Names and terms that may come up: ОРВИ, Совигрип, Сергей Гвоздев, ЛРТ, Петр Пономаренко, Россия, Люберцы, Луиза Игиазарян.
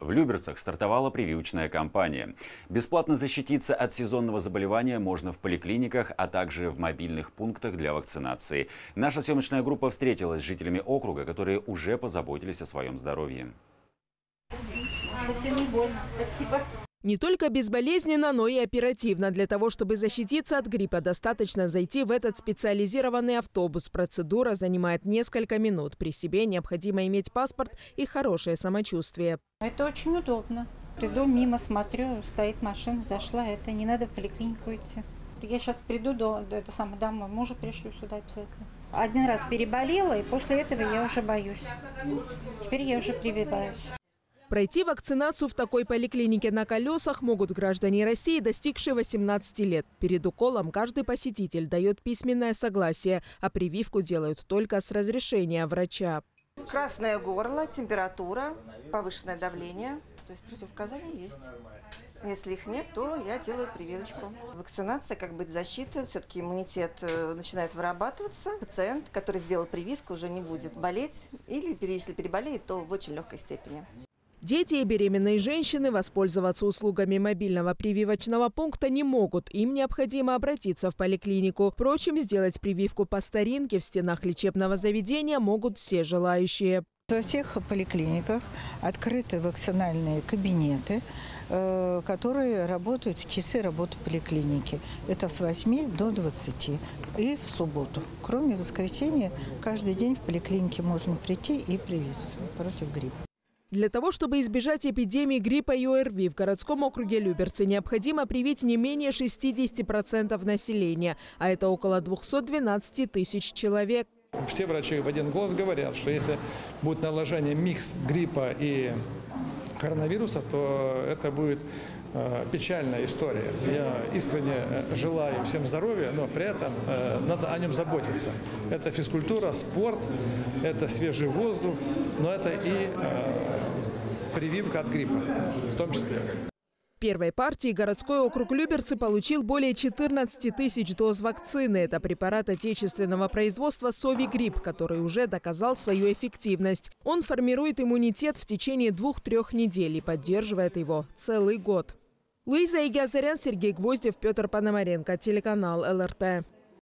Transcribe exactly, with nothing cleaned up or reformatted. В Люберцах стартовала прививочная кампания. Бесплатно защититься от сезонного заболевания можно в поликлиниках, а также в мобильных пунктах для вакцинации. Наша съемочная группа встретилась с жителями округа, которые уже позаботились о своем здоровье. Спасибо. Не только безболезненно, но и оперативно. Для того, чтобы защититься от гриппа, достаточно зайти в этот специализированный автобус. Процедура занимает несколько минут. При себе необходимо иметь паспорт и хорошее самочувствие. Это очень удобно. Приду мимо, смотрю, стоит машина, зашла. Это не надо в поликлинику идти. Я сейчас приду до, до этого самого дома, мужа пришлю сюда обязательно. Один раз переболела, и после этого я уже боюсь. Теперь я уже прививаюсь. Пройти вакцинацию в такой поликлинике на колесах могут граждане России, достигшие восемнадцати лет. Перед уколом каждый посетитель дает письменное согласие, а прививку делают только с разрешения врача. Красное горло, температура, повышенное давление. То есть противопоказания есть. Если их нет, то я делаю прививочку. Вакцинация, как быть защитой, все-таки иммунитет начинает вырабатываться. Пациент, который сделал прививку, уже не будет болеть. Или если переболеет, то в очень легкой степени. Дети и беременные женщины воспользоваться услугами мобильного прививочного пункта не могут. Им необходимо обратиться в поликлинику. Впрочем, сделать прививку по старинке в стенах лечебного заведения могут все желающие. Во всех поликлиниках открыты вакцинальные кабинеты, которые работают в часы работы поликлиники. Это с восьми до двадцати и в субботу. Кроме воскресенья, каждый день в поликлинике можно прийти и привиться против гриппа. Для того, чтобы избежать эпидемии гриппа и ОРВИ, в городском округе Люберцы необходимо привить не менее шестидесяти процентов населения, а это около двухсот двенадцати тысяч человек. Все врачи в один голос говорят, что если будет наложение микс гриппа и коронавируса, то это будет печальная история. Я искренне желаю всем здоровья, но при этом надо о нем заботиться. Это физкультура, спорт, это свежий воздух, но это и прививка от гриппа в том числе. В первой партии городской округ Люберцы получил более четырнадцати тысяч доз вакцины. Это препарат отечественного производства «Совигрип», который уже доказал свою эффективность. Он формирует иммунитет в течение двух-трех недель и поддерживает его целый год. Луиза Игиазарян, Сергей Гвоздев, Петр Пономаренко, телеканал ЛРТ.